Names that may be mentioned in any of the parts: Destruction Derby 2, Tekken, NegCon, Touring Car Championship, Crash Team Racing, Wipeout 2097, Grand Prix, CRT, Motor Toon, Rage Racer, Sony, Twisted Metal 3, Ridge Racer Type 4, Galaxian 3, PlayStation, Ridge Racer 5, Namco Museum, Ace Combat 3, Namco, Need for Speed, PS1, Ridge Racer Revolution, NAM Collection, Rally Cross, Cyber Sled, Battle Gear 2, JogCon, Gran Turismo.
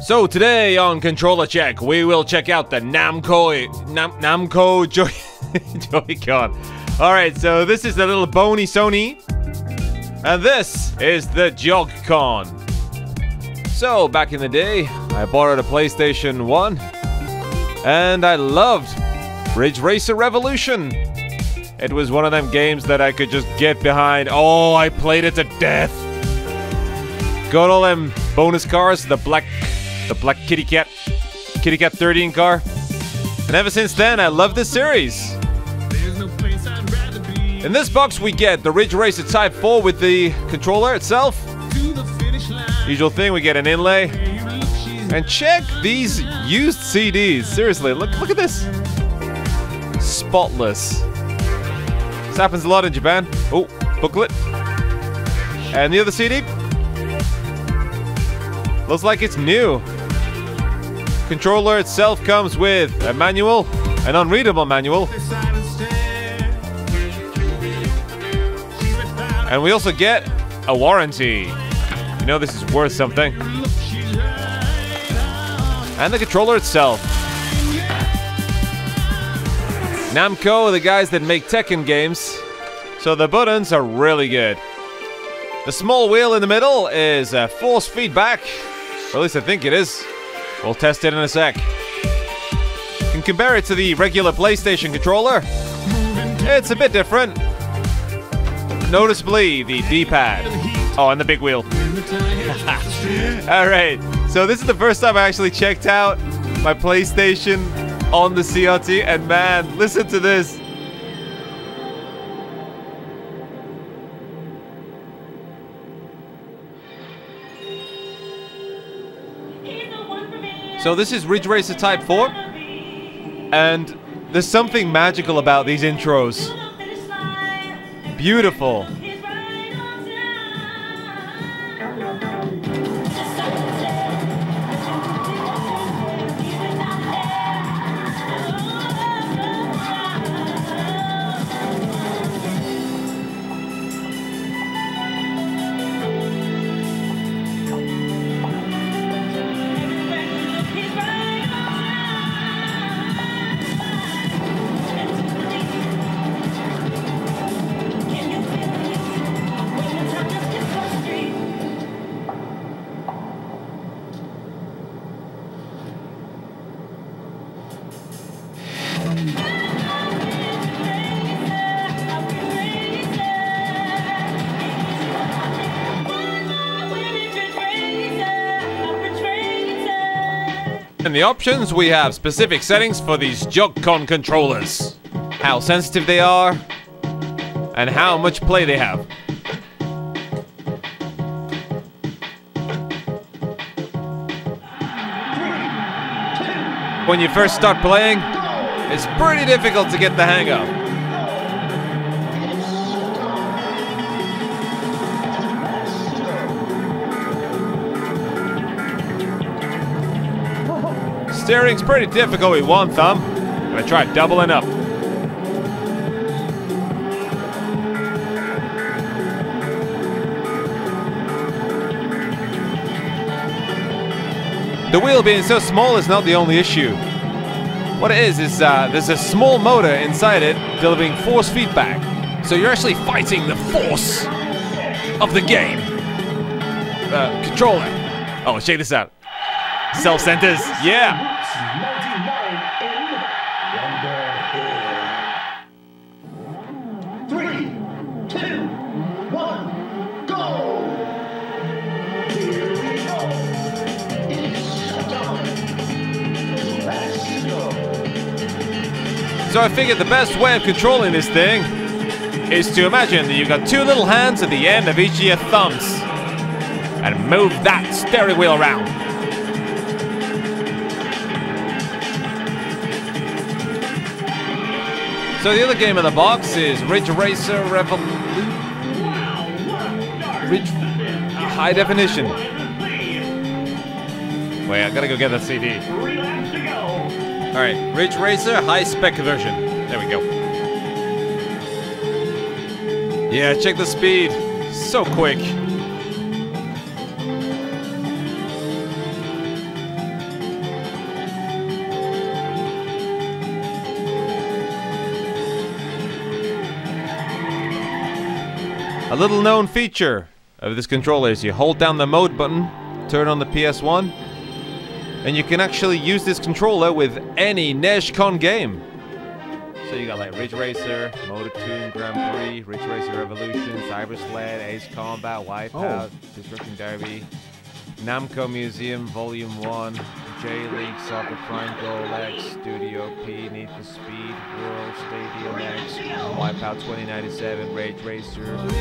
So today on Controller Check, we will check out the Namco Joy-Con. Alright, so this is the little bony Sony, and this is the JogCon. So, back in the day, I borrowed a PlayStation 1, and I loved Ridge Racer Revolution. It was one of them games that I could just get behind. Oh, I played it to death. Got all them bonus cars, the black Kitty Cat 13 car. And ever since then, I love this series. In this box, we get the Ridge Racer Type 4 with the controller itself. Usual thing, we get an inlay. And check these used CDs. Seriously, look at this. Spotless. This happens a lot in Japan. Oh, booklet. And the other CD. Looks like it's new. Controller itself comes with a manual, an unreadable manual. And we also get a warranty. You know this is worth something. And the controller itself. Namco are the guys that make Tekken games, so the buttons are really good. The small wheel in the middle is a force feedback, or at least I think it is. We'll test it in a sec. You can compare it to the regular PlayStation controller. It's a bit different. Noticeably, the D-pad. Oh, and the big wheel. Alright, so this is the first time I actually checked out my PlayStation on the CRT, and man, listen to this. So this is Ridge Racer Type 4, and there's something magical about these intros. Beautiful. In the options, we have specific settings for these JogCon controllers. How sensitive they are, and how much play they have. When you first start playing, it's pretty difficult to get the hang of. Steering's pretty difficult with one thumb. I'm gonna try doubling up. The wheel being so small is not the only issue. What it is there's a small motor inside it delivering force feedback. So you're actually fighting the force of the game. Controller. Oh, check this out. Self-centers. Yeah. So I figured the best way of controlling this thing is to imagine that you've got two little hands at the end of each of your thumbs and move that steering wheel around. So the other game in the box is Ridge Racer High Definition. Wait, I gotta go get that CD. Alright, Ridge Racer, high-spec version. There we go. Yeah, check the speed. So quick. A little known feature of this controller is you hold down the mode button, turn on the PS1, and you can actually use this controller with any NegCon game. So you got like Ridge Racer, Motor Toon, Grand Prix, Ridge Racer Revolution, Cyber Sled, Ace Combat, Wipeout, Destruction Derby, Namco Museum, Volume 1, J-League, Soccer Prime, Goal X, Studio P, Need for Speed, World Stadium X, Wipeout 2097, Rage Racer, Motor 2,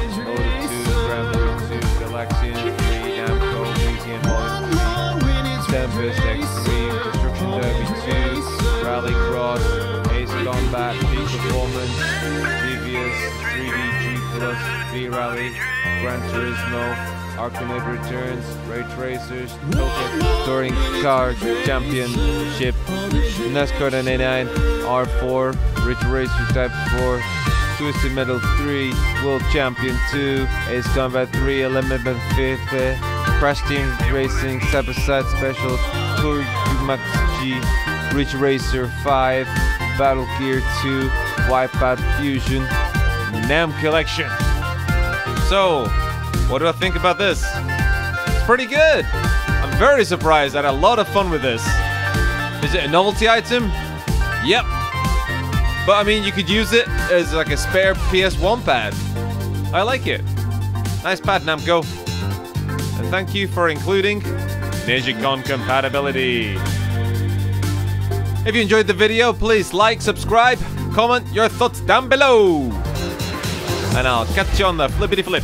Grand Prix 2, Galaxian 3, Namco Museum, Volume 2, Tempest X3, Destruction Derby 2, Rally Cross, Ace Combat, Peak Performance, Devious, 3DG+, V-Rally, Gran Turismo, Arcanid Returns, Rage Racers, Touring Car Championship, NASCAR 99, R4, Ridge Racer Type 4, Twisted Metal 3, World Champion 2, Ace Combat 3, Element 5, Crash Team Racing, Cyber Sled Special, Touring Max G, Ridge Racer 5, Battle Gear 2, Wipeout Fusion, NAM Collection. So, what do I think about this? It's pretty good. I'm very surprised. I had a lot of fun with this. Is it a novelty item? Yep. But I mean, you could use it as like a spare PS1 pad. I like it. Nice pad, Namco. And thank you for including NegCon compatibility. If you enjoyed the video, please like, subscribe, comment your thoughts down below. And I'll catch you on the flippity flip.